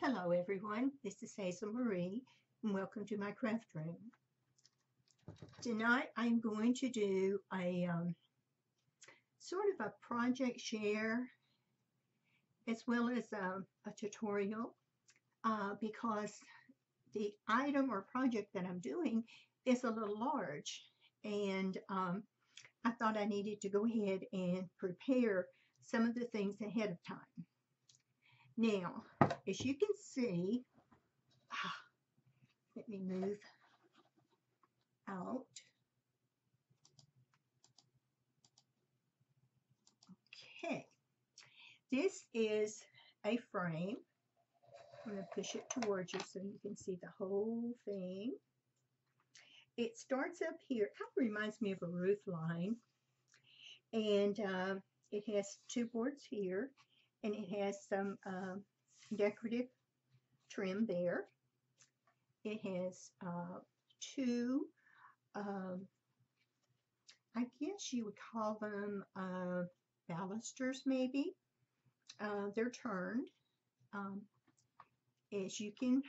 Hello everyone, this is Hazel Marie and welcome to my craft room. Tonight I'm going to do a sort of a project share as well as a tutorial because the item or project that I'm doing is a little large, and I thought I needed to go ahead and prepare some of the things ahead of time. Now, as you can see, let me move out. Okay, this is a frame. I'm going to push it towards you so you can see the whole thing. It starts up here. It kind of reminds me of a roof line, and it has two boards here, and it has some decorative trim there. It has two, I guess you would call them balusters maybe. They're turned, as you can,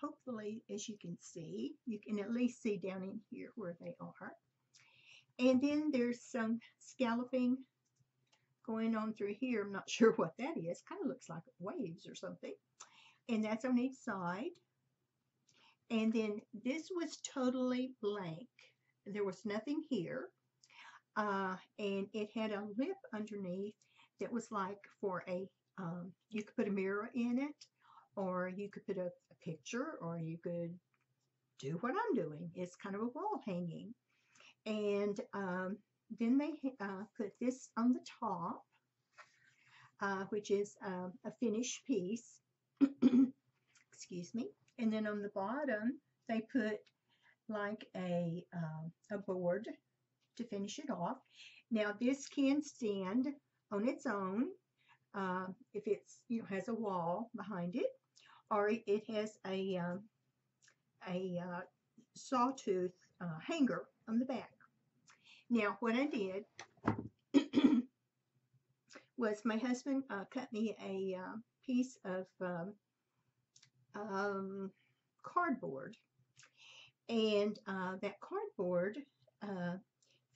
hopefully, as you can see, you can at least see down in here where they are. And then there's some scalloping going on through here. I'm not sure what that is. Kind of looks like waves or something. And that's on each side. And then this was totally blank. There was nothing here. And it had a lip underneath that was like for a, you could put a mirror in it, or you could put a picture, or you could do what I'm doing. It's kind of a wall hanging. And then they put this on the top, which is a finished piece. Excuse me. And then on the bottom, they put like a board to finish it off. Now this can stand on its own if it's, you know, has a wall behind it, or it has a sawtooth hanger on the back. Now, what I did was my husband cut me a piece of cardboard, and that cardboard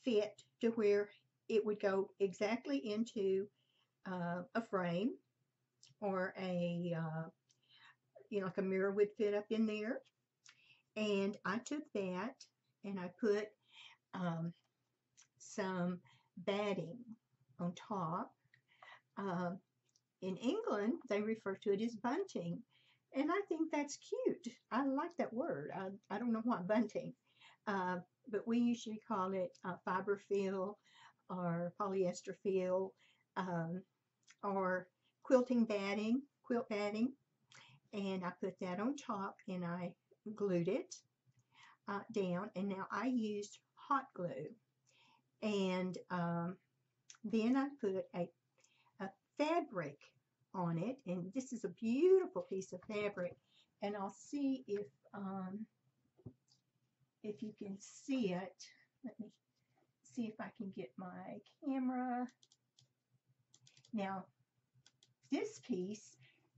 fit to where it would go exactly into a frame, or a, you know, like a mirror would fit up in there. And I took that and I put some batting on top. In England, they refer to it as bunting, and I think that's cute. I like that word. I don't know why bunting, but we usually call it fiber fill or polyester fill, or quilting batting, quilt batting, and I put that on top and I glued it down, and now I used hot glue. And then I put a fabric on it, and this is a beautiful piece of fabric, and I'll see if you can see it. Let me see if I can get my camera. Now this piece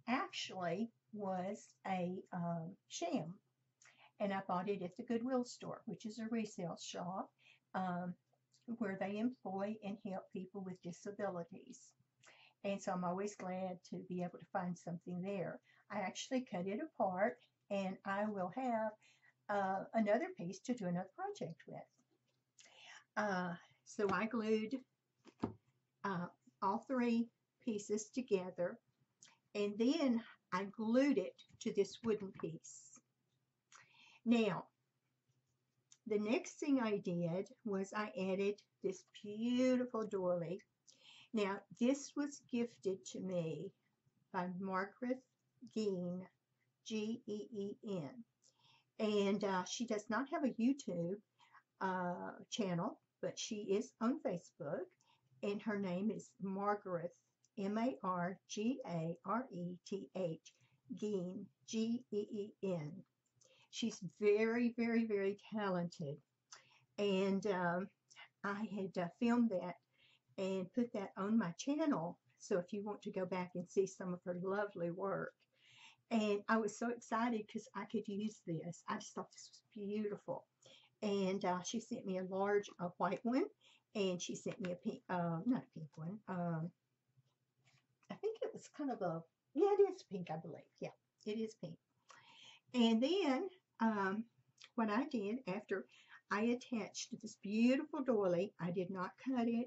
actually was a sham, and I bought it at the Goodwill store, which is a resale shop where they employ and help people with disabilities. And so I'm always glad to be able to find something there. I actually cut it apart, and I will have another piece to do another project with. So I glued all three pieces together, and then I glued it to this wooden piece. Now, the next thing I did was I added this beautiful doily. Now, this was gifted to me by Margaret Geen, G-E-E-N. And she does not have a YouTube channel, but she is on Facebook. And her name is Margaret, M-A-R-G-A-R-E-T-H, Geen, G-E-E-N. She's very, very, very talented. And I had filmed that and put that on my channel. So if you want to go back and see some of her lovely work. And I was so excited because I could use this. I just thought this was beautiful. And she sent me a large white one, and she sent me a pink, not a pink one. I think it was kind of a, yeah, it is pink, I believe. Yeah, it is pink. And then what I did after I attached this beautiful doily, I did not cut it.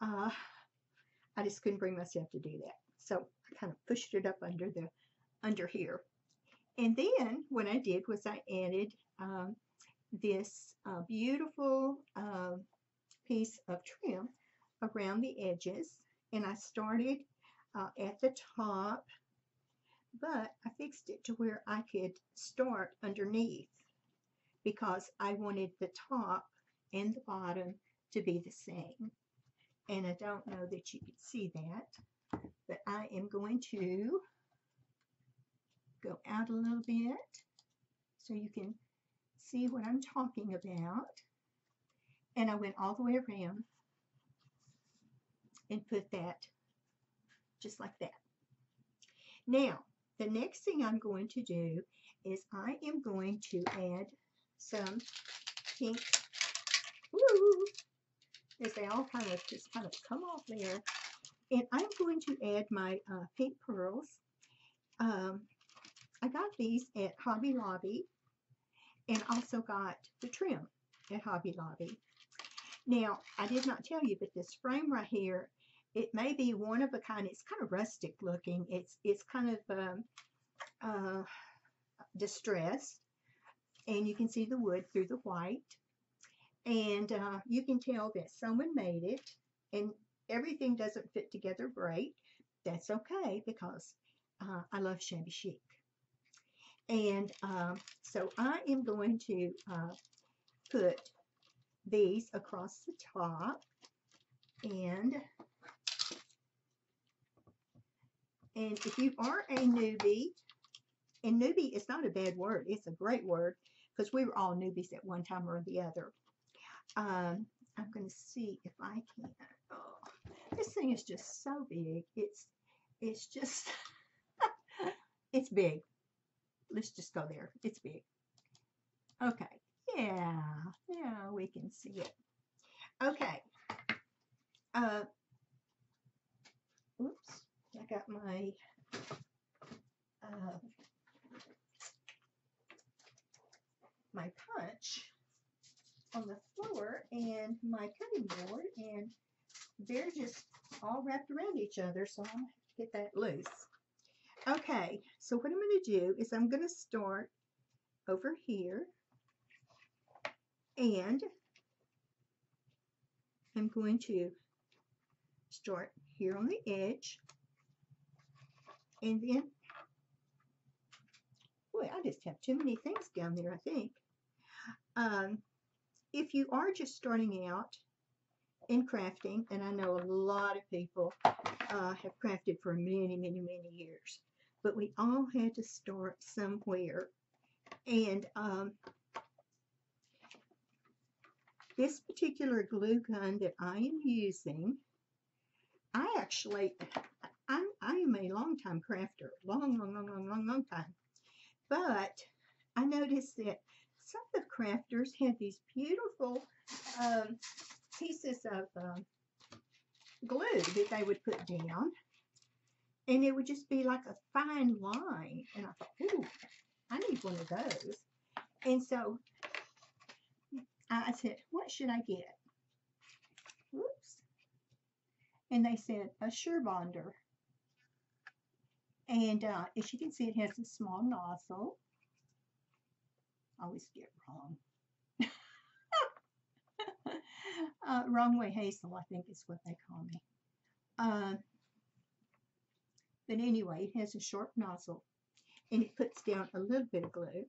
I just couldn't bring myself to do that. So I kind of pushed it up under the, under here. And then what I did was I added this beautiful piece of trim around the edges. And I started at the top, but I fixed it to where I could start underneath because I wanted the top and the bottom to be the same. And I don't know that you can see that, but I am going to go out a little bit so you can see what I'm talking about. And I went all the way around and put that just like that. Now, the next thing I'm going to do is I am going to add some pink. Woo! As they all kind of just kind of come off there. And I'm going to add my pink pearls. I got these at Hobby Lobby, and also got the trim at Hobby Lobby. Now, I did not tell you, but this frame right here, it may be one of a kind. It's kind of rustic looking. It's kind of distressed, and you can see the wood through the white. And you can tell that someone made it, and everything doesn't fit together great. That's okay, because I love shabby chic. And so I am going to put these across the top, and if you are a newbie, and newbie is not a bad word, it's a great word, because we were all newbies at one time or the other. I'm going to see if I can. Oh, this thing is just so big. It's just, it's big. Let's just go there. It's big. Okay. Yeah. Yeah, we can see it. Okay. Oops. I got my, my punch on the floor and my cutting board, and they're just all wrapped around each other, so I'm going to get that loose. Okay, so what I'm going to do is I'm going to start over here, and I'm going to start here on the edge, and then, boy, I just have too many things down there, I think. If you are just starting out in crafting, and I know a lot of people have crafted for many, many, many years, but we all had to start somewhere. And this particular glue gun that I am using, I actually, I am a long-time crafter, long time. But I noticed that some of the crafters had these beautiful pieces of glue that they would put down, and it would just be like a fine line, and I thought, ooh, I need one of those. And so I said, what should I get? Whoops. And they said a Surebonder, and as you can see, it has a small nozzle. I always get it wrong. Wrong way Hazel, I think is what they call me. But anyway, it has a short nozzle, and it puts down a little bit of glue.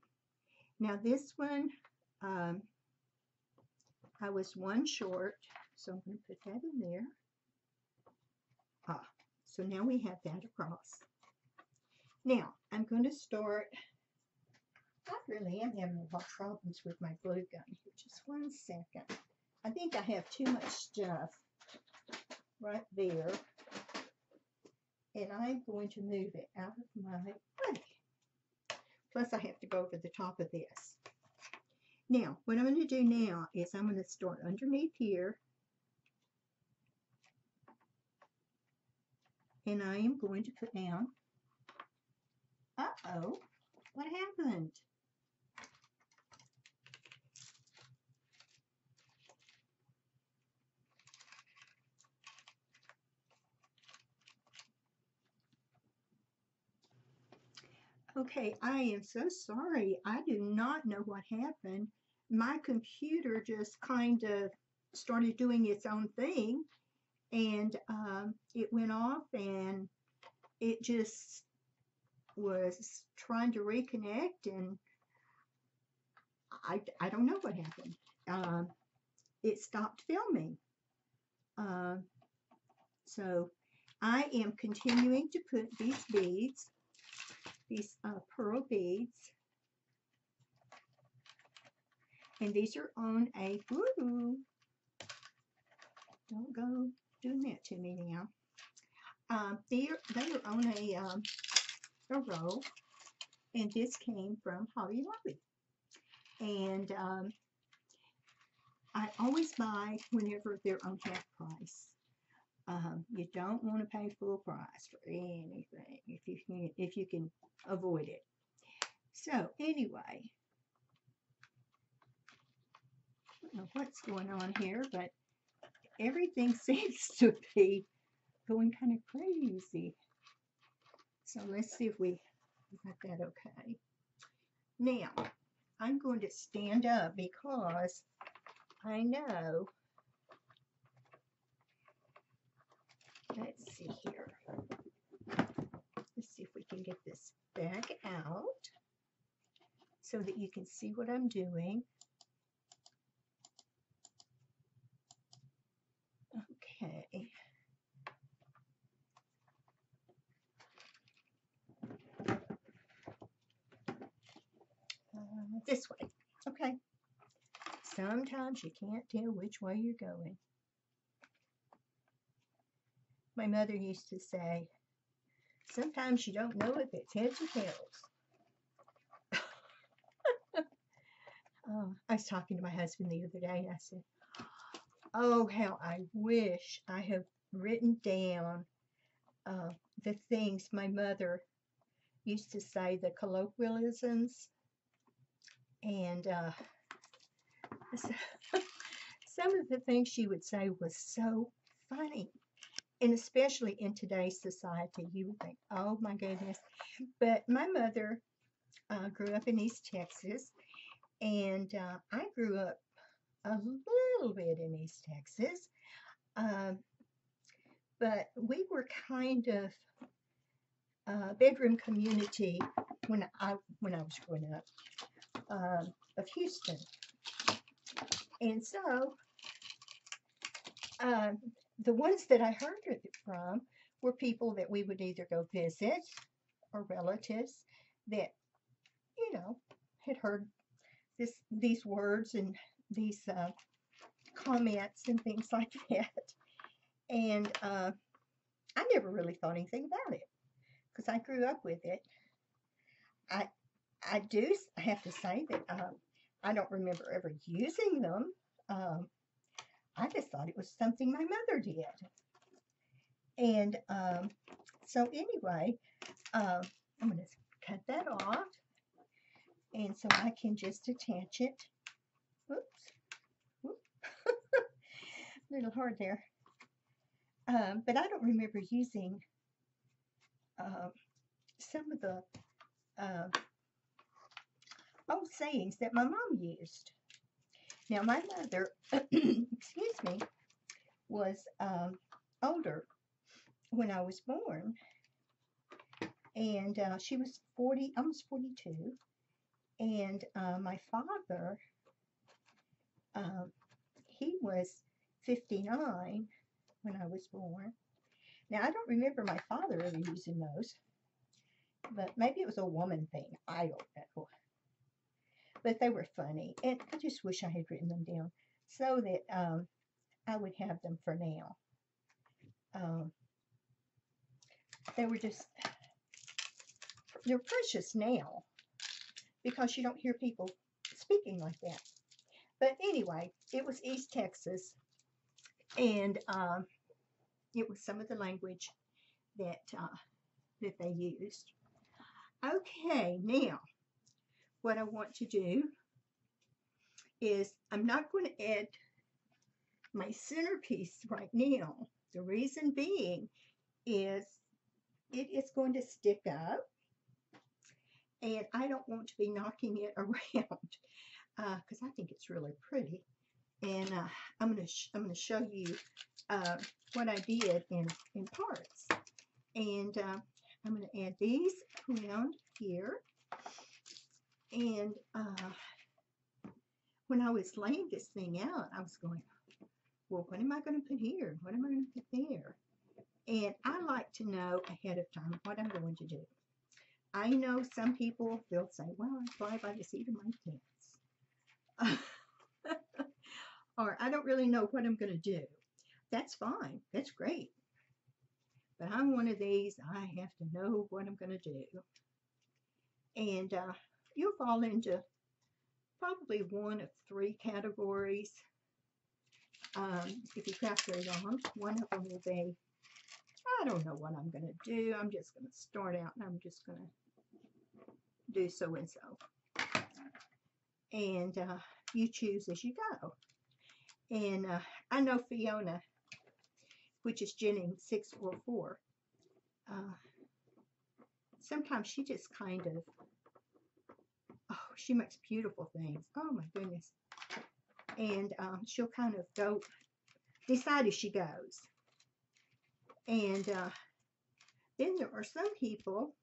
Now this one, I was one short, so I'm going to put that in there. Ah, so now we have that across. Now I'm going to start. I really am having a lot of problems with my glue gun here. Just one second. I think I have too much stuff right there, and I'm going to move it out of my way. Plus I have to go over the top of this. Now, what I'm going to do now is I'm going to start underneath here. And I am going to put down, uh-oh, what happened? Okay, I am so sorry. I do not know what happened. My computer just kind of started doing its own thing, and it went off, and it just was trying to reconnect, and I don't know what happened. It stopped filming. So I am continuing to put these beads, these pearl beads, and these are on a, woo, don't go doing that to me now. They are on a roll, and this came from Hobby Lobby. And I always buy whenever they're on half price. You don't want to pay full price for anything if you can avoid it. So anyway, I don't know what's going on here, but everything seems to be going kind of crazy. So let's see if we got that okay. Now I'm going to stand up because I know. Let's see here. Let's see if we can get this back out so that you can see what I'm doing. Okay. This way. Okay. Sometimes you can't tell which way you're going. My mother used to say, sometimes you don't know if it's heads or tails. I was talking to my husband the other day, and I said, oh, how I wish I had written down the things my mother used to say, the colloquialisms. And some of the things she would say was so funny. And especially in today's society, you would think, oh my goodness. But my mother grew up in East Texas, and I grew up a little bit in East Texas. But we were kind of a bedroom community when I was growing up of Houston. And so, the ones that I heard from were people that we would either go visit or relatives that, you know, had heard these words and these comments and things like that. And I never really thought anything about it because I grew up with it. I do have to say that I don't remember ever using them. I just thought it was something my mother did. And so anyway, I'm going to cut that off. And so I can just attach it. Oops. Whoop. A little hard there. But I don't remember using some of the old sayings that my mom used. Now, my mother, excuse me, was older when I was born, and she was almost 42, and my father, he was 59 when I was born. Now, I don't remember my father ever using those, but maybe it was a woman thing. I don't know. But they were funny, and I just wish I had written them down so that I would have them for now. They're precious now, because you don't hear people speaking like that. But anyway, it was East Texas, and it was some of the language that that they used. Okay, now what I want to do is I'm not going to add my centerpiece right now. The reason being is it is going to stick up, and I don't want to be knocking it around because I think it's really pretty. And I'm gonna show you what I did in parts. And I'm going to add these around here. And when I was laying this thing out, I was going, well, what am I going to put here? What am I going to put there? And I like to know ahead of time what I'm going to do. I know some people, they'll say, well, I fly by the seat of my pants. Or I don't really know what I'm going to do. That's fine. That's great. But I'm one of these, I have to know what I'm going to do. And you'll fall into probably one of three categories if you craft very long. One of them will be, I don't know what I'm going to do. I'm just going to start out and I'm just going to do so and so. And you choose as you go. And I know Fiona, which is Jennings644. Sometimes she just kind of, oh, she makes beautiful things. Oh my goodness. And she'll kind of go, decide as she goes. And then there are some people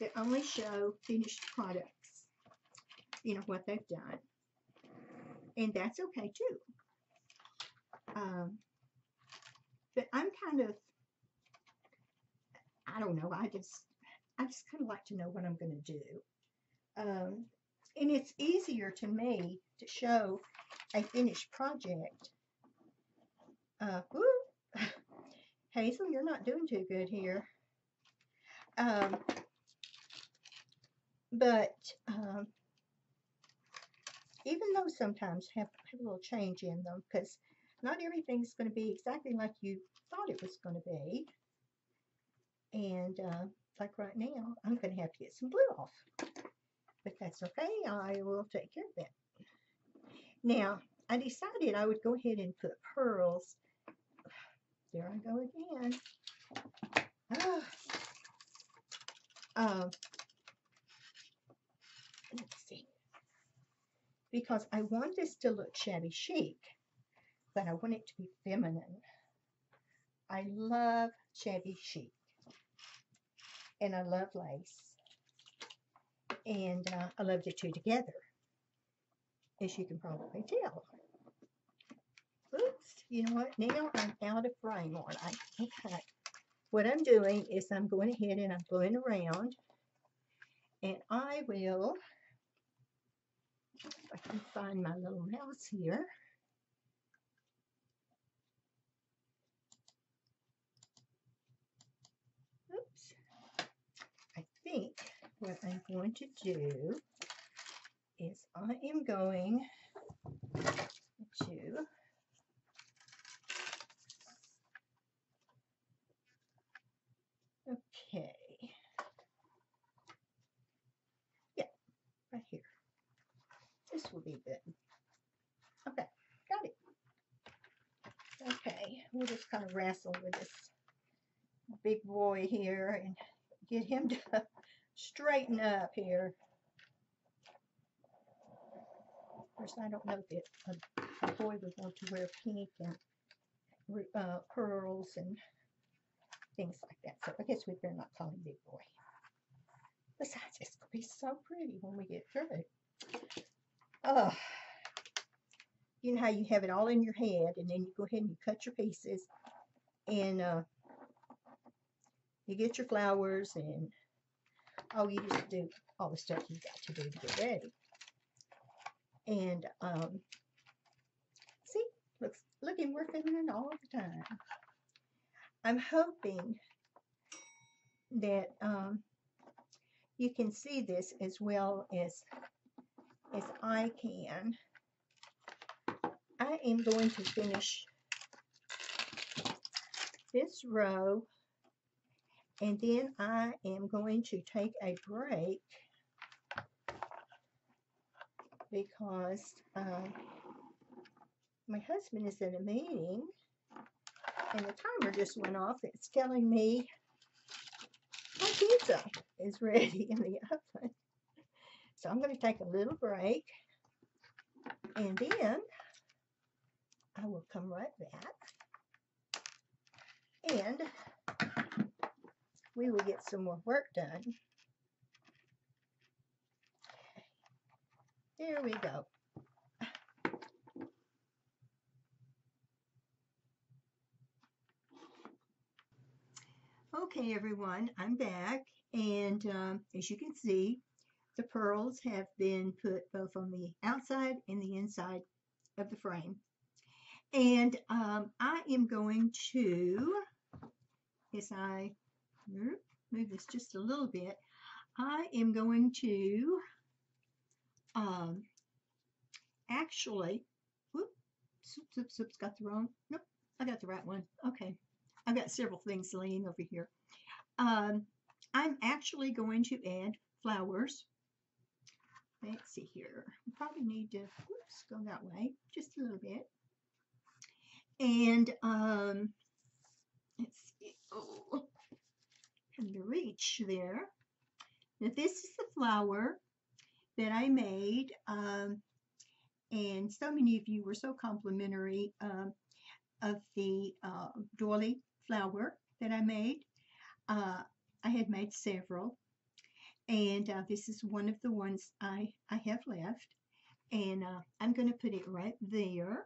that only show finished products, you know, what they've done. And that's okay too. But I'm kind of, I don't know, I just kind of like to know what I'm going to do. And it's easier to me to show a finished project. Ooh, Hazel, you're not doing too good here. But even though sometimes have a little change in them, because not everything's going to be exactly like you thought it was going to be. And like right now, I'm going to have to get some glue off. But that's okay. I will take care of that. Now, I decided I would go ahead and put pearls. There I go again. Let's see. Because I want this to look shabby chic, but I want it to be feminine. I love shabby chic. And I love lace. And I love the two together, as you can probably tell. Oops, you know what? Now I'm out of frame, aren't I? Okay. What I'm doing is I'm going ahead and I'm gluing around. And I will, if I can find my little mouse here. I think what I'm going to do is I am going to right here. This will be good. Okay, got it. Okay, we'll just kind of wrestle with this big boy here and get him to straighten up here. Of course, I don't know if a boy would want to wear pink and pearls and things like that. So I guess we better not call him big boy. Besides, it's going to be so pretty when we get through. Oh, you know how you have it all in your head, and then you go ahead and you cut your pieces, and you get your flowers and oh, you just do all the stuff you got to do to get ready. And see, looking we're feminine all the time. I'm hoping that You can see this as well as I can. I am going to finish this row, and then I am going to take a break because my husband is in a meeting and the timer just went off. It's telling me my pizza is ready in the oven. So I'm going to take a little break, and then I will come right back and we will get some more work done. There we go. Okay, everyone, I'm back, and as you can see, the pearls have been put both on the outside and the inside of the frame. And I am going to, as I move this just a little bit, I am going to actually, oops, got the wrong, nope, I got the right one. Okay, I've got several things laying over here. I'm actually going to add flowers. Let's see here, I probably need to, oops, go that way just a little bit. And let's see, oh, having to reach there. Now this is the flower that I made, and so many of you were so complimentary of the doily flower that I made. I had made several, and this is one of the ones I have left, and I'm going to put it right there.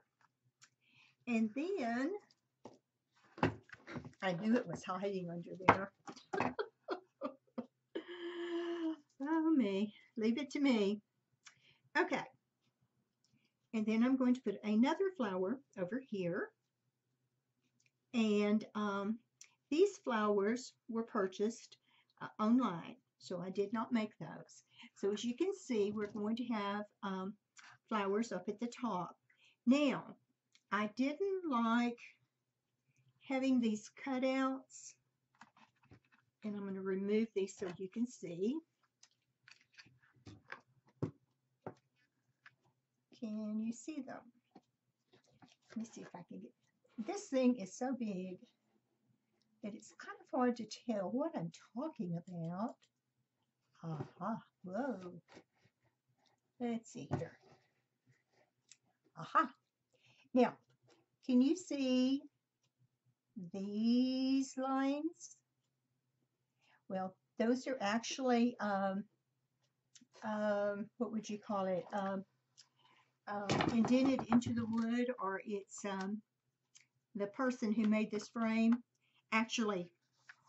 And then I knew it was hiding under there. Oh me, leave it to me. Okay, and then I'm going to put another flower over here. And these flowers were purchased online, so I did not make those. So as you can see, we're going to have flowers up at the top. Now, I didn't like having these cutouts, and I'm going to remove these so you can see. Can you see them? Let me see if I can get. This thing is so big that it's kind of hard to tell what I'm talking about. Aha, whoa. Let's see here. Aha. Now, can you see these lines? Well, those are actually, what would you call it? Indented into the wood, or it's, the person who made this frame actually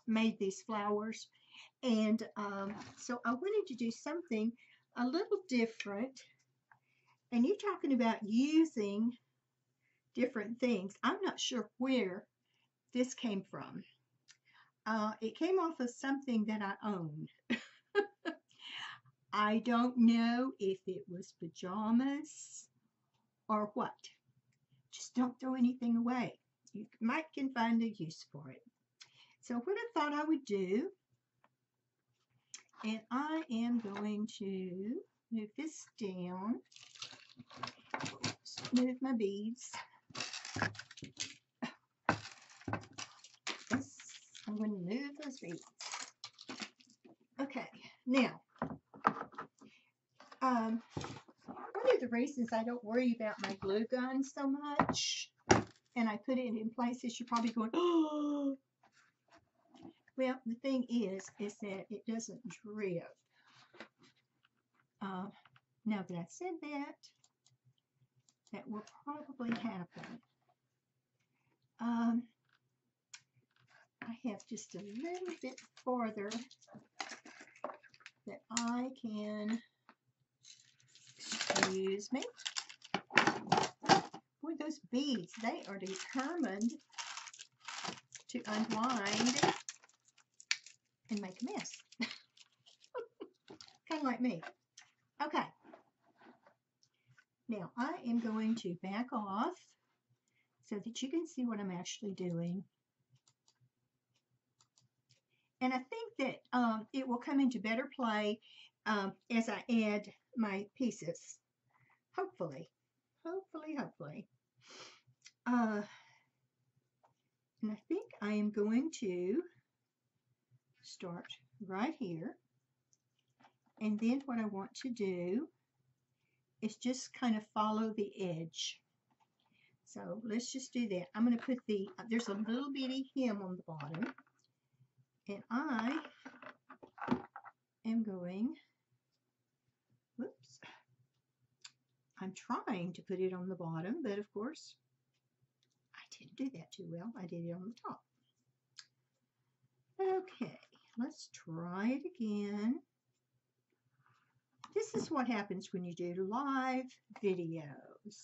made these flowers. And so I wanted to do something a little different. And you're talking about using different things. I'm not sure where this came from. It came off of something that I own. I don't know if it was pajamas or what. Just don't throw anything away. You might can find a use for it. So what I thought I would do, and I am going to move this down. Oops, move my beads. Yes, I'm going to move those beads. Okay, now, one of the reasons I don't worry about my glue gun so much, and I put it in places you're probably going, oh. Well, the thing is that it doesn't drip. Now that I said that, that will probably happen. I have just a little bit farther that I can, excuse me. Boy, those beads, they are determined to unwind and make a mess. kind of like me. Okay, now I am going to back off so that you can see what I'm actually doing. And I think that it will come into better play as I add my pieces. Hopefully. And I think I am going to start right here. And then what I want to do is just kind of follow the edge. So let's just do that. I'm going to put the, there's a little bitty hem on the bottom. And I am going, whoops, I'm trying to put it on the bottom, but of course I didn't do that too well. I did it on the top. Okay, let's try it again. This is what happens when you do live videos.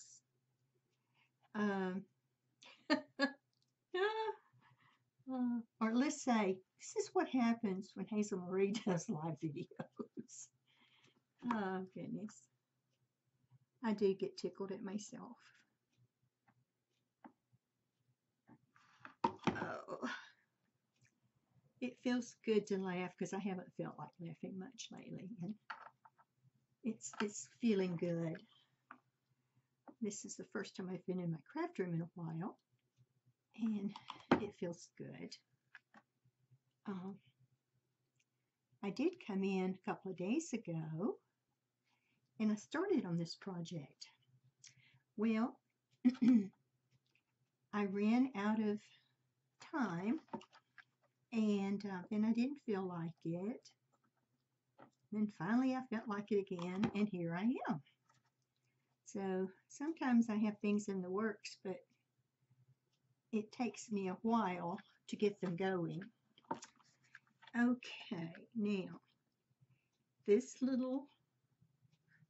Or let's say, this is what happens when Hazel Marie does live videos. Oh, goodness. I do get tickled at myself. Oh. It feels good to laugh because I haven't felt like laughing much lately. And it's feeling good. This is the first time I've been in my craft room in a while. And it feels good. I did come in a couple of days ago, and I started on this project. Well, I ran out of time, and I didn't feel like it. Then finally, I felt like it again, and here I am. So sometimes I have things in the works, but it takes me a while to get them going. Okay, now this little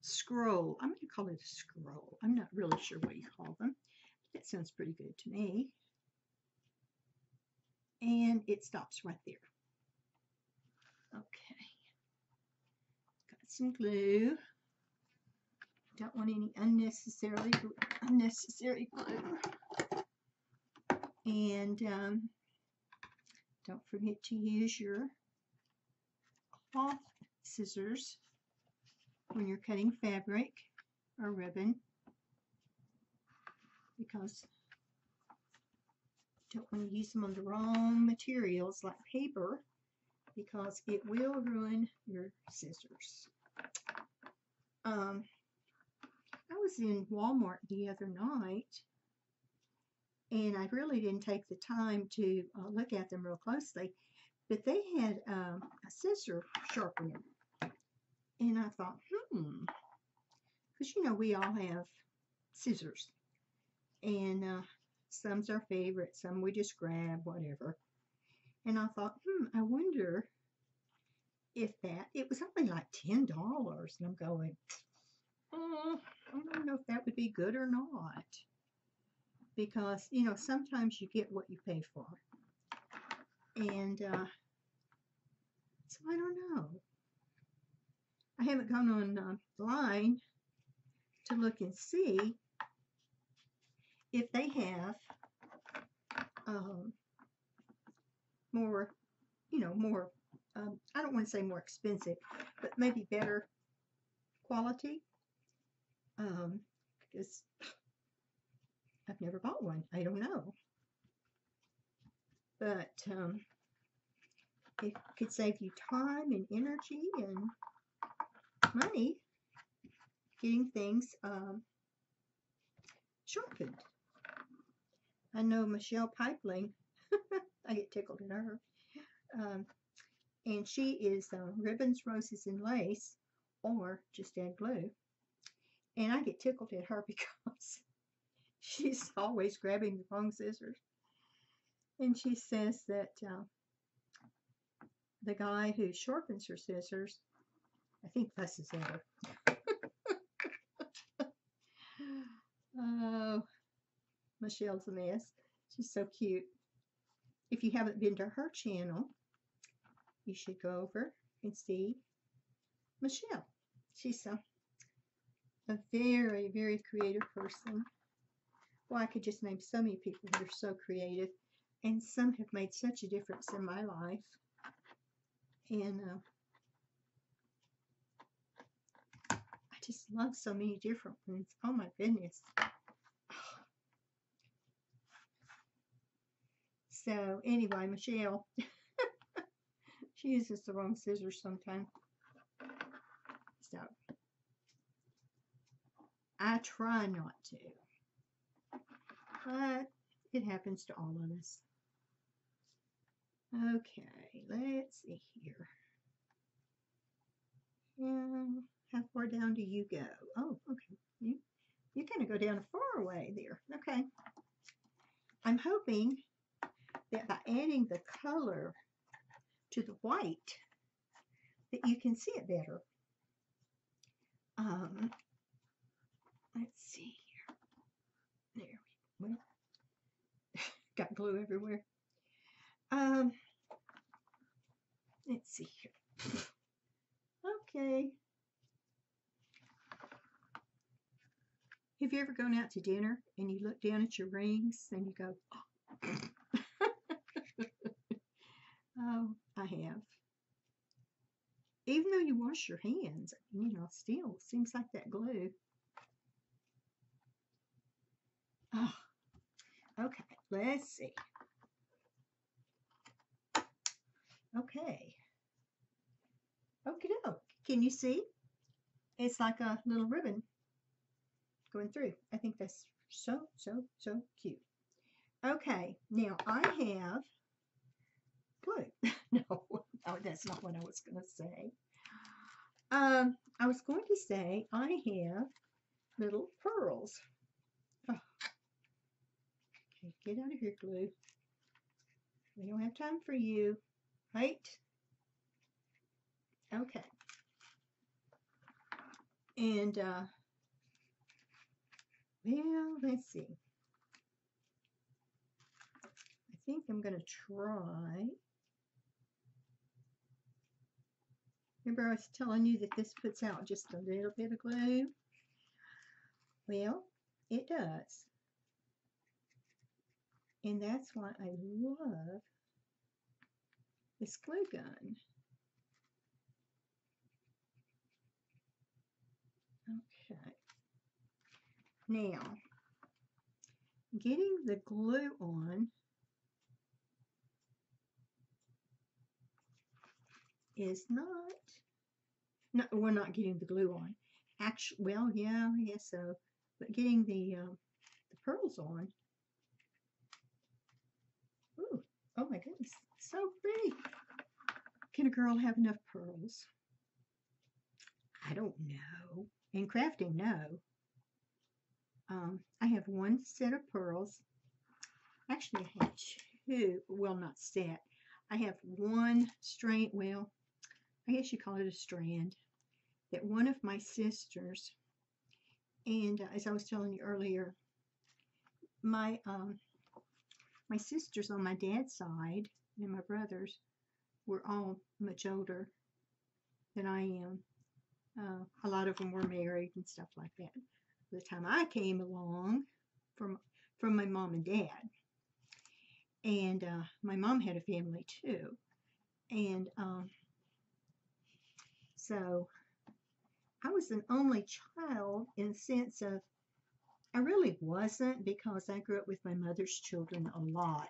scroll, I'm going to call it a scroll. I'm not really sure what you call them. That sounds pretty good to me. And it stops right there. Okay. Got some glue. Don't want any unnecessary glue. And don't forget to use your cloth scissors when you're cutting fabric or ribbon, because you don't want to use them on the wrong materials like paper, because it will ruin your scissors. I was in Walmart the other night, and I really didn't take the time to look at them real closely, but they had a scissor sharpener, and I thought, because you know we all have scissors, and some's our favorite, some we just grab, whatever, and I thought, I wonder if that, it was only like $10, and I'm going, I don't know if that would be good or not. Because, you know, sometimes you get what you pay for. And so I don't know. I haven't gone online to look and see if they have more, you know, more, I don't want to say more expensive, but maybe better quality. Because I've never bought one. I don't know. But it could save you time and energy and money getting things sharpened. I know Michelle Pipling, I get tickled at her, and she is ribbons, roses, and lace, or just add glue. And I get tickled at her because she's always grabbing the wrong scissors. And she says that the guy who sharpens her scissors, I think, fusses at her. Oh, Michelle's a mess. She's so cute. If you haven't been to her channel, you should go over and see Michelle. She's a very, very creative person. Well, I could just name so many people that are so creative, and some have made such a difference in my life. And I just love so many different ones. Oh my goodness. So anyway, Michelle, she uses the wrong scissors sometimes. So I try not to, but it happens to all of us. Okay, let's see here. How far down do you go? Oh, okay. You're going to go down far away there. Okay. I'm hoping that by adding the color to the white, that you can see it better. Let's see here. There we go. Got glue everywhere. Let's see here. Okay. Have you ever gone out to dinner and you look down at your rings and you go, oh. Oh, I have. Even though you wash your hands, you know, still seems like that glue. Oh, okay, let's see. Okay. Okie doke. Can you see? It's like a little ribbon going through. I think that's so, so, so cute. Okay, now I have glue. No, oh, that's not what I was going to say. I was going to say I have little pearls. Oh. Okay, get out of here, glue. We don't have time for you. Right? Okay. And, well, let's see. I think I'm going to try. Remember I was telling you that this puts out just a little bit of glue? Well, it does. And that's why I love this glue gun. Okay. Now, getting the glue on is not, we're not getting the glue on. Actually, well, yeah, I guess so. But getting the pearls on. Ooh, oh my goodness. So pretty. Can a girl have enough pearls? I don't know. In crafting, no. I have one set of pearls. Actually, I have two. Well, not set. I have one strand. Well, I guess you call it a strand. That one of my sisters. And as I was telling you earlier, my sisters on my dad's side and my brothers were all much older than I am. A lot of them were married and stuff like that. By the time I came along, from my mom and dad, and my mom had a family too, and so I was an only child in the sense of I really wasn't, because I grew up with my mother's children a lot.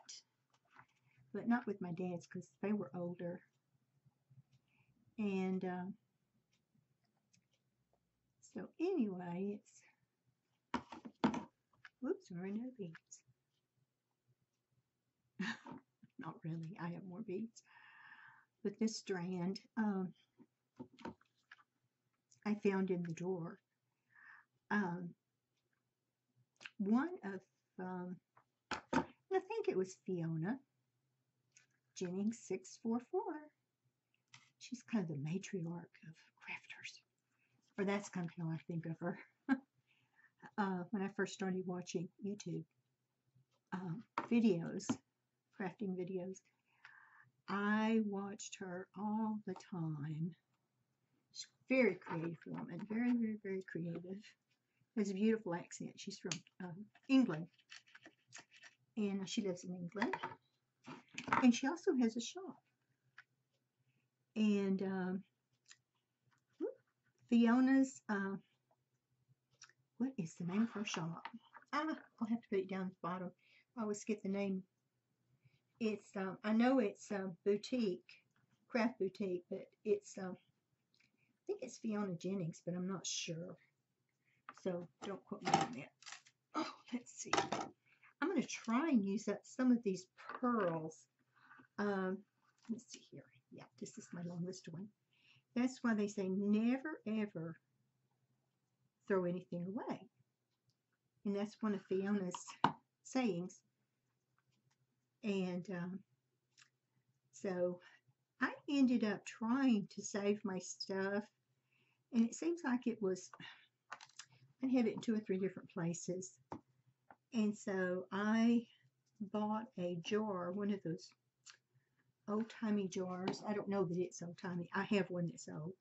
But not with my dad's, because they were older. And so anyway, it's, whoops, we're in no beads. Not really, I have more beads. But this strand, I found in the drawer. One of, I think it was Fiona Jennings644. She's kind of the matriarch of crafters, or that's kind of how I think of her. When I first started watching YouTube videos, crafting videos, I watched her all the time. She's a very creative woman, very, very, very creative. Has a beautiful accent. She's from England, and she lives in England. And she also has a shop. And Fiona's, what is the name of her shop? I'll have to put it down at the bottom. I always get the name. It's I know it's a boutique, craft boutique, but it's I think it's Fiona Jennings, but I'm not sure. So don't quote me on that. Oh, let's see. I'm going to try and use up some of these pearls. Let's see here. Yeah, this is my longest one. That's why they say never, ever throw anything away. And that's one of Fiona's sayings. And so I ended up trying to save my stuff. And it seems like it was, I had it in 2 or 3 different places. And so I bought a jar, one of those old-timey jars. I don't know that it's old-timey. I have one that's old.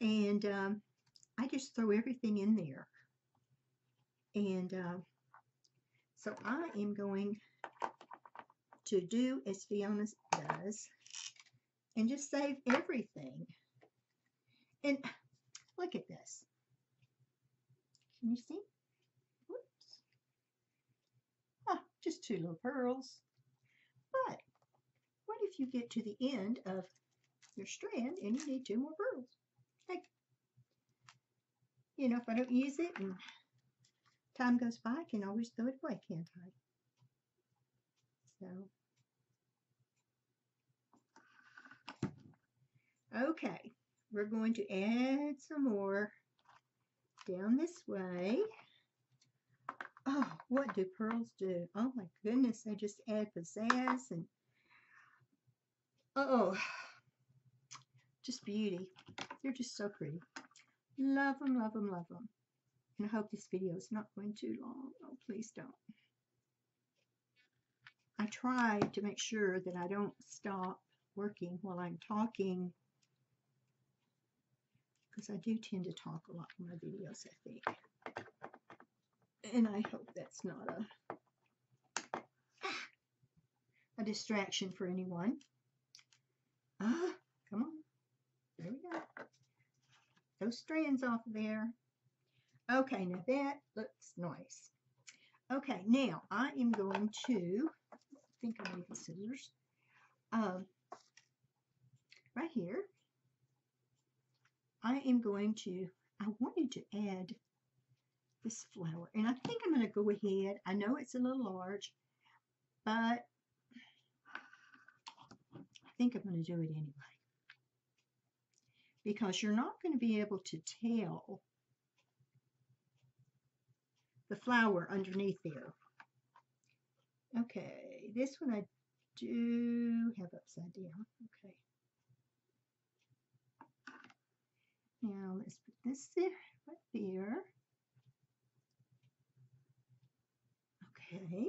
And I just throw everything in there. And so I am going to do as Fiona does and just save everything. And look at this. Can you see? Whoops. Ah, just 2 little pearls. But what if you get to the end of your strand and you need 2 more pearls? Hey, you know, if I don't use it and time goes by, I can always throw it away, can't I? So, okay, we're going to add some more down this way. Oh, what do pearls do? Oh my goodness, they just add pizzazz and oh, just beauty. They're just so pretty. Love them, love them, love them. And I hope this video is not going too long. Oh, please don't. I try to make sure that I don't stop working while I'm talking, because I do tend to talk a lot in my videos, I think. And I hope that's not a distraction for anyone. Ah, come on. There we go. Those strands off of there. Okay, now that looks nice. Okay, now I am going to, I think I need the scissors, right here. I am going to, I wanted to add this flower, and I think I'm going to go ahead. I know it's a little large, but I think I'm going to do it anyway, because you're not going to be able to tell the flower underneath there. Okay, this one I do have upside down. Okay. Now let's put this there, right there. Okay.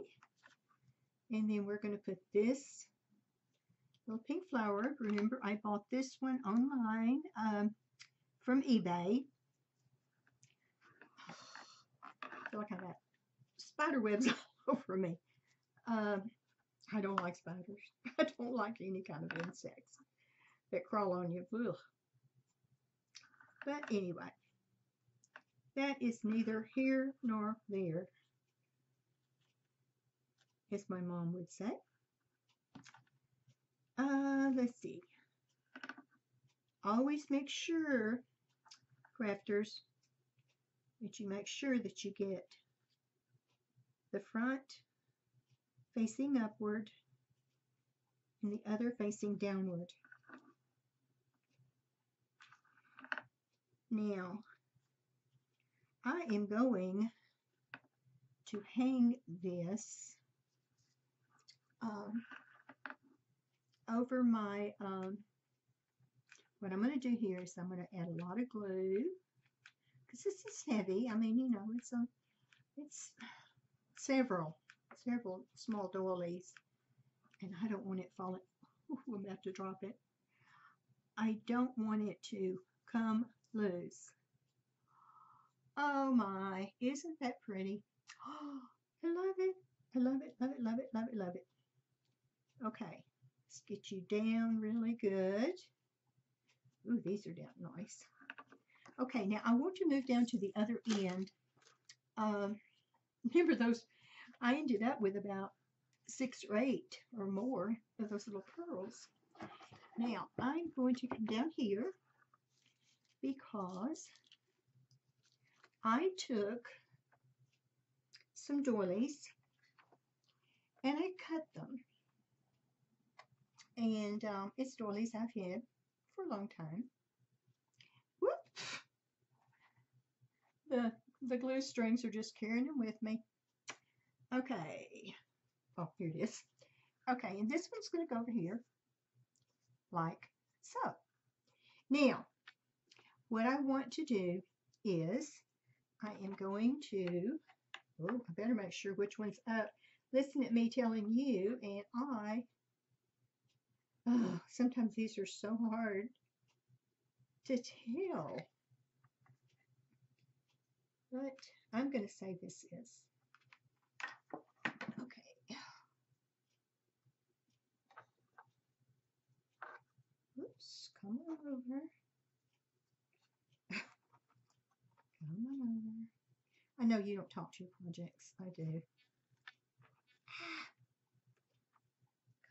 And then we're going to put this little pink flower. Remember, I bought this one online from eBay. I feel like I got spider webs all over me. I don't like spiders. I don't like any kind of insects that crawl on you. Ugh. But anyway, that is neither here nor there, as my mom would say. Let's see. Always make sure, crafters, that you make sure that you get the front facing upward and the other facing downward. Now, I am going to hang this over my, what I'm going to do here is I'm going to add a lot of glue. Because this is heavy. I mean, you know, it's several small doilies, and I don't want it falling. I'm about to drop it. I don't want it to come loose. Oh my, isn't that pretty? Oh, I love it. I love it, love it, love it, love it, love it. Okay, let's get you down really good. Ooh, these are down nice. Okay, now I want to move down to the other end. Remember those, I ended up with about 6 or 8 or more of those little pearls. Now, I'm going to come down here because I took some doilies and I cut them. And it's doilies I've had for a long time. Whoop! The glue strings are just carrying them with me. Okay. Oh, here it is. Okay, and this one's going to go over here like so. Now, what I want to do is I am going to, oh, I better make sure which one's up. Listen at me telling you, and I, oh, sometimes these are so hard to tell. But I'm going to say this is. Okay. Oops, come on over. Come on over. I know you don't talk to your projects. I do.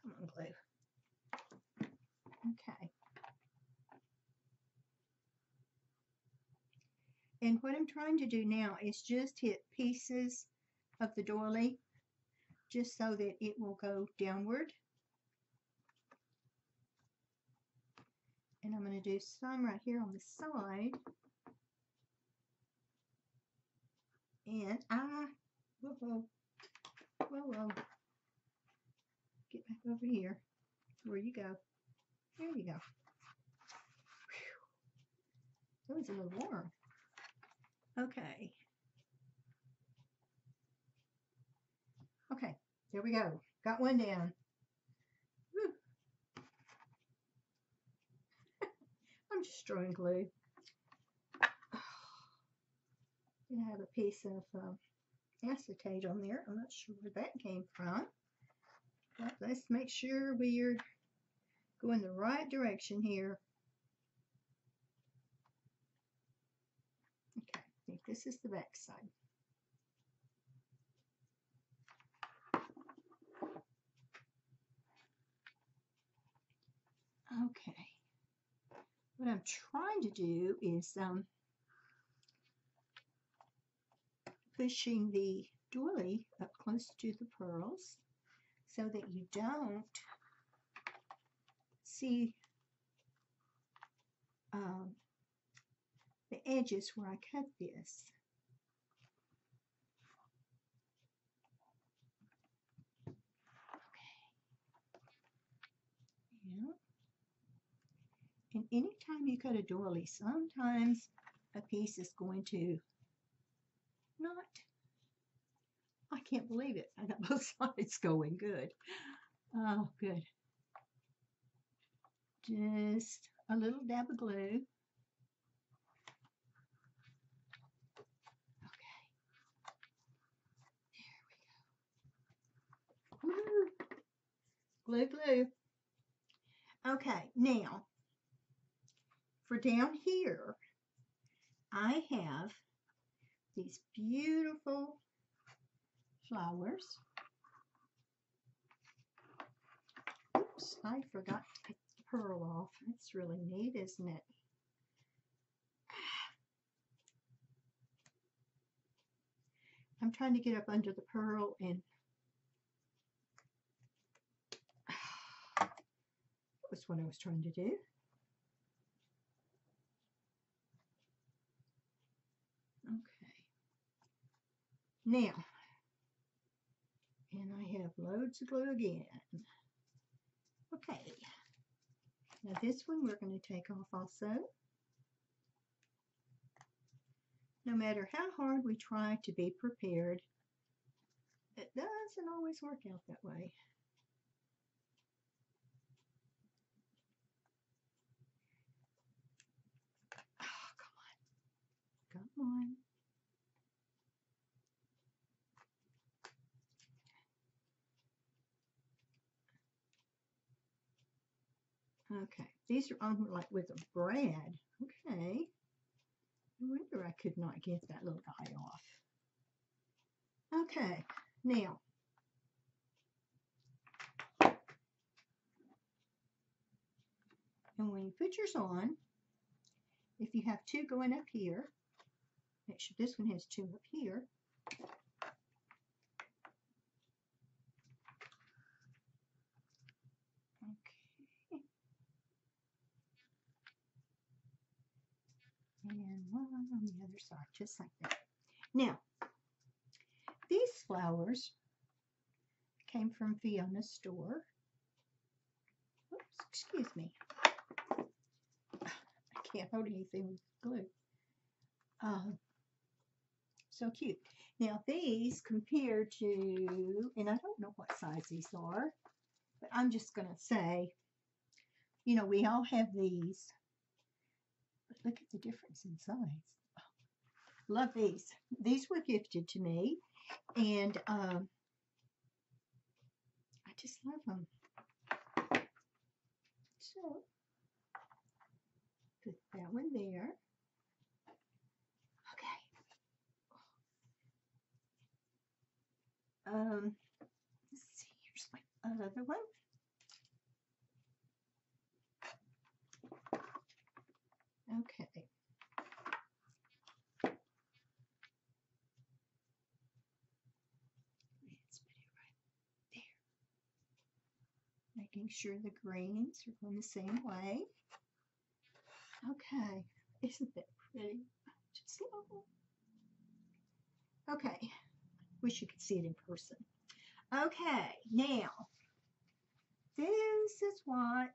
Come on, glue. Okay. And what I'm trying to do now is just hit pieces of the doily just so that it will go downward. And I'm going to do some right here on the side. And I, whoa, whoa, whoa, get back over here. Where you go. There you go. Whew. That was a little warm. Okay. Okay, there we go. Got one down. Woo. I'm just drawing glue. And I have a piece of acetate on there. I'm not sure where that came from. But let's make sure we're going the right direction here. Okay, I think this is the back side. Okay. What I'm trying to do is pushing the doily up close to the pearls so that you don't see the edges where I cut this. Okay. Yeah. And anytime you cut a doily, sometimes a piece is going to not. I can't believe it. I got both sides going good. Oh, good. Just a little dab of glue. Okay. There we go. Woo! Glue, glue. Okay, now, for down here, I have these beautiful flowers. Oops, I forgot to pick the pearl off. It's really neat, isn't it? I'm trying to get up under the pearl and that was what I was trying to do. Okay. Now, and I have loads of glue again. Okay. Now this one we're going to take off also. No matter how hard we try to be prepared, it doesn't always work out that way. time. Okay, these are on like with a brad. Okay, no wonder I could not get that little guy off. Okay, now and when you put yours on, if you have two going up here, make sure this one has two up here. And one on the other side, just like that. Now, these flowers came from Fiona's store. Oops, excuse me. I can't hold anything with glue. So cute. Now, these compare to, and I don't know what size these are, but I'm just going to say, you know, we all have these. Look at the difference in size. Oh, love these. These were gifted to me, and I just love them. So, put that one there. Okay. Let's see. Here's my other one. Okay. Let's put it right there. Making sure the greens are going the same way. Okay. Isn't that pretty? Just love it. Okay. Wish you could see it in person. Okay. Now, this is what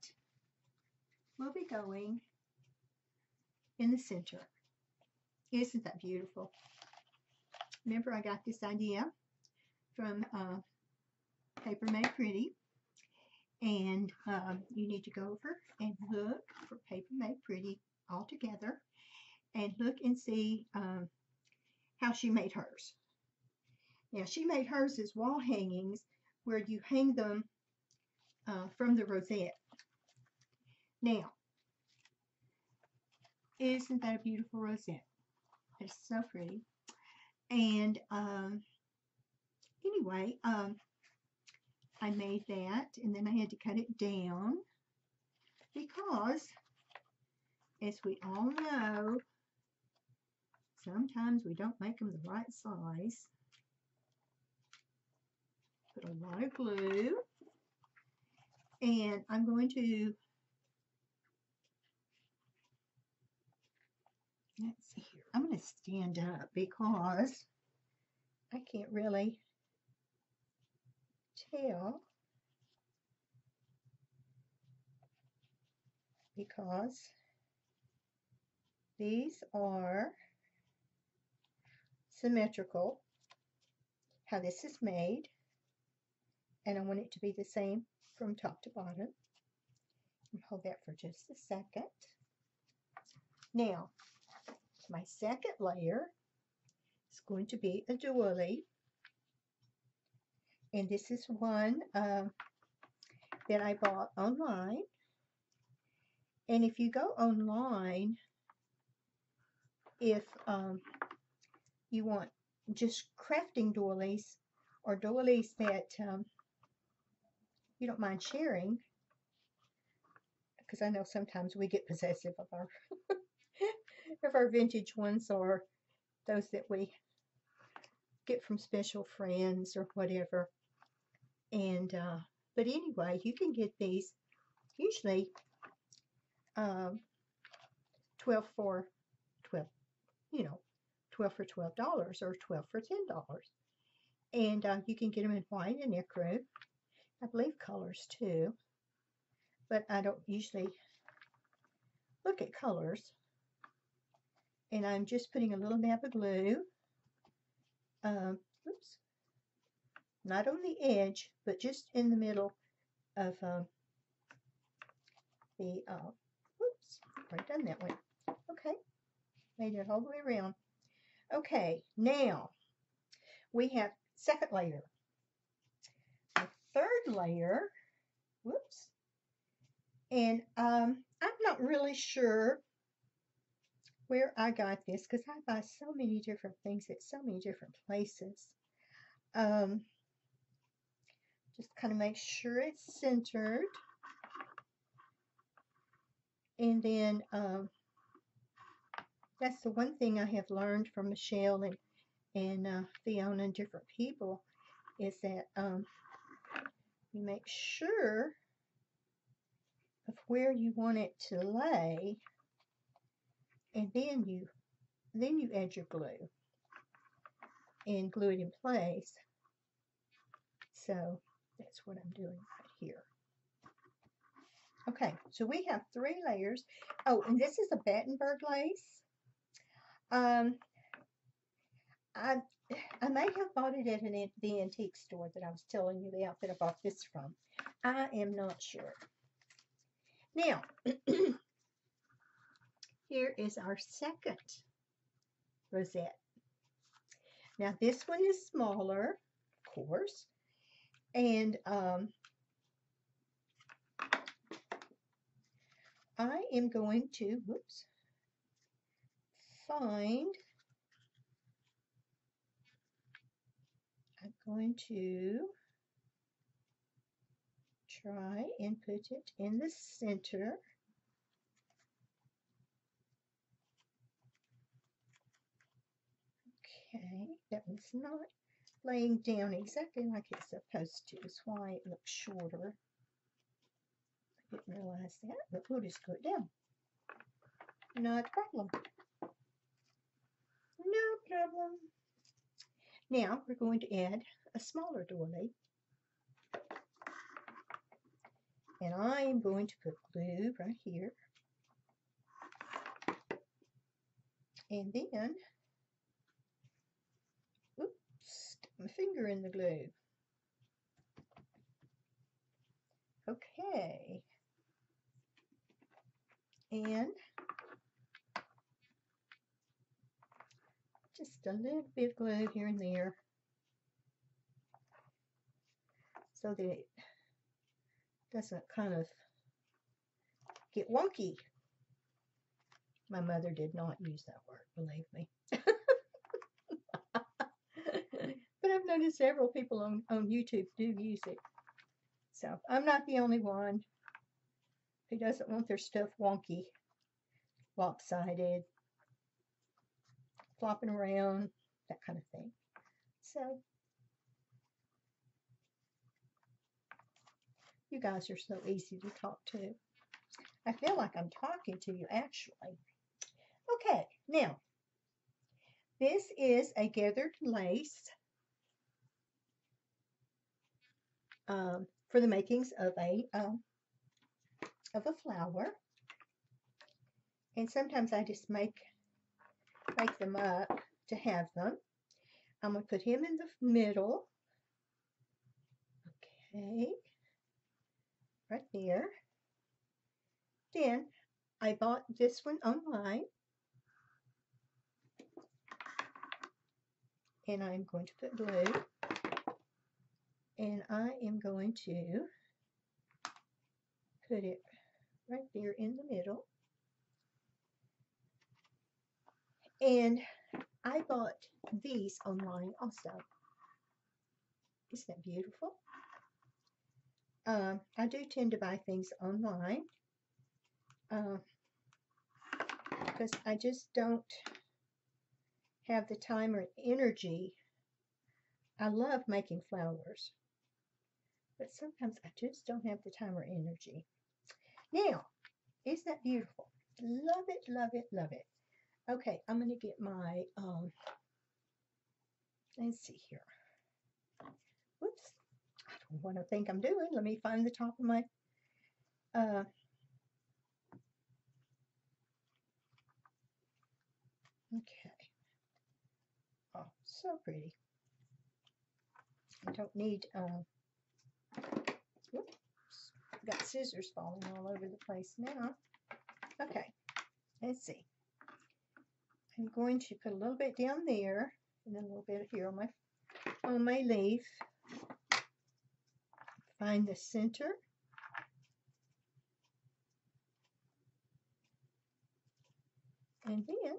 we'll be going in the center. Isn't that beautiful? Remember, I got this idea from Paper Made Pretty, and you need to go over and look for Paper Made Pretty all together, and look and see how she made hers. Now, she made hers as wall hangings where you hang them from the rosette. Now, isn't that a beautiful rosette? It's so pretty. And anyway, I made that, and then I had to cut it down because, as we all know, sometimes we don't make them the right size. Put a lot of glue, and I'm going to, let's see here. I'm going to stand up because I can't really tell, because these are symmetrical, how this is made, and I want it to be the same from top to bottom. Hold that for just a second. Now, my second layer is going to be a doily, and this is one that I bought online. And if you go online, if you want just crafting doilies or doilies that you don't mind sharing, because I know sometimes we get possessive of our if our vintage ones are those that we get from special friends or whatever. And but anyway, you can get these usually 12 for 12, you know, 12 for $12 or 12 for $10, and you can get them in white and ecru, I believe, colors too, but I don't usually look at colors. And I'm just putting a little dab of glue, oops, not on the edge, but just in the middle of the, oops, I've already done that one. Okay, made it all the way around. Okay, now we have second layer. The third layer, whoops, and I'm not really sure where I got this because I buy so many different things at so many different places. Just kind of make sure it's centered. And then that's the one thing I have learned from Michelle and Fiona and different people is that you make sure of where you want it to lay, and then you add your glue and glue it in place. So that's what I'm doing right here. Okay, so we have three layers. Oh, and this is a Battenberg lace. I may have bought it at the antique store that I was telling you the outfit I bought this from. I am not sure. Now, here is our second rosette. Now, this one is smaller, of course, and I am going to, whoops, try and put it in the center. Okay, that one's not laying down exactly like it's supposed to. That's why it looks shorter. I didn't realize that, but we'll just go it down. Not a problem. No problem. Now we're going to add a smaller doily. And I am going to put glue right here. And then, oops, my finger in the glue. Okay. And just a little bit of glue here and there so that it doesn't kind of get wonky. My mother did not use that word, believe me. But I've noticed several people on YouTube do use it. So I'm not the only one who doesn't want their stuff wonky, lopsided, flopping around, that kind of thing. So you guys are so easy to talk to. I feel like I'm talking to you actually. Okay, now this is a gathered lace for the makings of a flower, and sometimes I just make them up to have them. I'm going to put him in the middle. Okay, right there. Then I bought this one online, and I'm going to put glue, and I am going to put it right there in the middle. And I bought these online also. Isn't that beautiful? I do tend to buy things online because I just don't have the time or energy. I love making flowers, but sometimes I just don't have the time or energy. Now, isn't that beautiful? Love it, love it, love it. Okay, I'm going to get my, let's see here. Whoops, I don't want to think I'm doing. Let me find the top of my, okay. Oh, so pretty. I don't need, whoops, I've got scissors falling all over the place now. Okay, let's see. I'm going to put a little bit down there and a little bit here on my leaf. Find the center. And then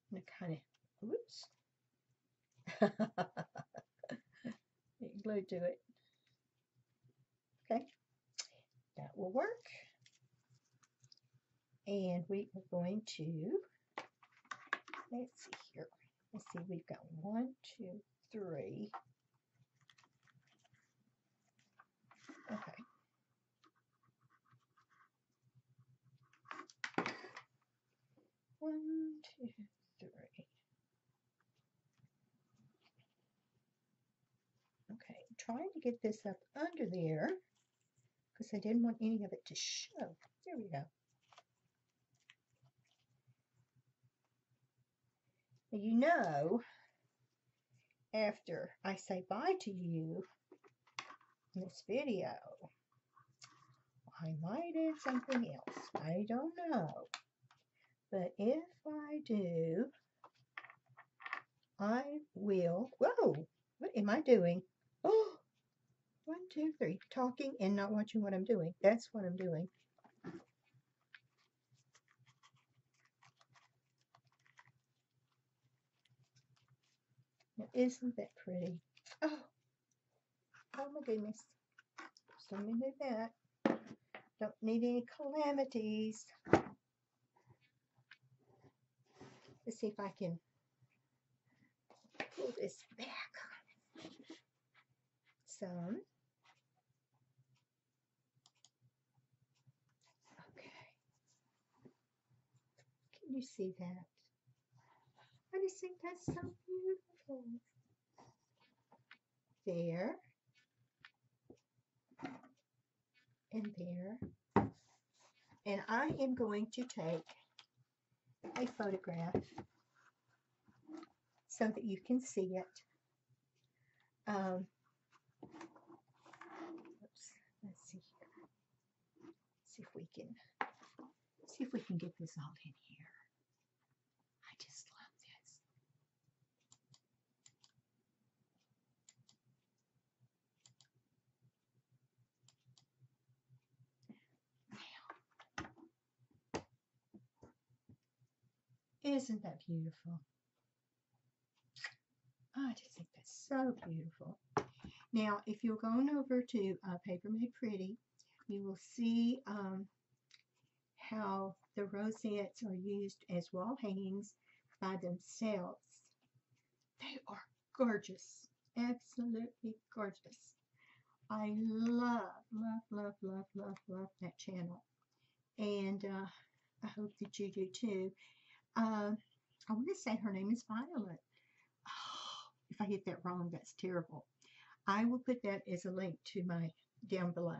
I'm going to kind of, oops, get glued to it. Okay, that will work. And we are going to, let's see here. Let's see, we've got 1, 2, 3. Okay. One, two, three. Okay, I'm trying to get this up under there because I didn't want any of it to show. There we go. You know, after I say bye to you in this video, I might add something else. I don't know. But if I do, I will, whoa, what am I doing? Oh, 1, 2, 3, talking and not watching what I'm doing. That's what I'm doing. Now, isn't that pretty? Oh, oh my goodness. So let me move that. Don't need any calamities. Let's see if I can pull this back on some. Okay. Can you see that? I just think that's so beautiful. There. And there. And I am going to take a photograph so that you can see it. Oops, let's see here. See if we can get this all in here. I just love this. Isn't that beautiful? I just think that's so beautiful. Now, if you're going over to Paper Made Pretty, you will see how the rosettes are used as wall hangings by themselves. They are gorgeous, absolutely gorgeous. I love that channel, and I hope that you do too. I want to say her name is Violet. Oh, if I get that wrong, that's terrible. I will put that as a link to my down below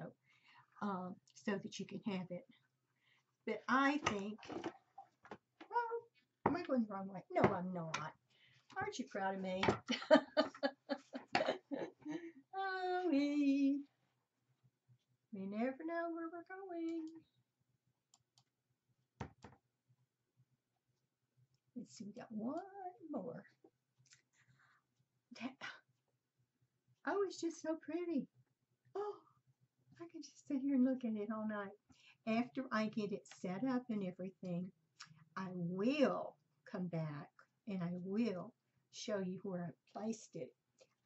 so that you can have it. But I think, oh, am I going the wrong way? No, I'm not. Aren't you proud of me? Oh, we never know where we're going. Let's see, we got one more. That, oh, it's just so pretty. Oh, I can just sit here and look at it all night. After I get it set up and everything, I will come back and I will show you where I placed it.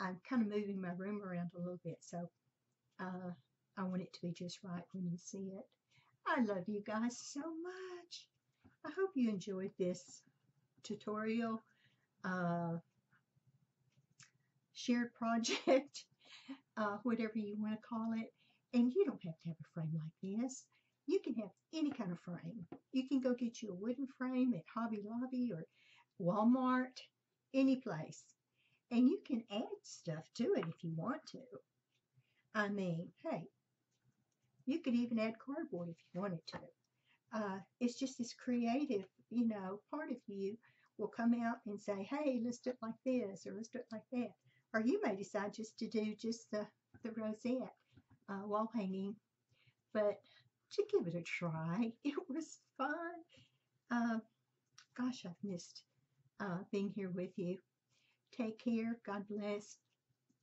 I'm kind of moving my room around a little bit, so I want it to be just right when you see it. I love you guys so much. I hope you enjoyed this tutorial shared project, whatever you want to call it. And you don't have to have a frame like this. You can have any kind of frame. You can go get you a wooden frame at Hobby Lobby or Walmart, any place, and you can add stuff to it if you want to. I mean, hey, you could even add cardboard if you wanted to. It's just this creative, you know, part of you will come out and say, hey, let's do it like this, or let's do it like that. Or you may decide just to do just the rosette wall hanging. But to give it a try, it was fun. Gosh, I've missed being here with you. Take care. God bless.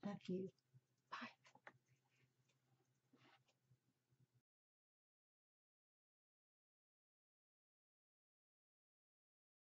Love you.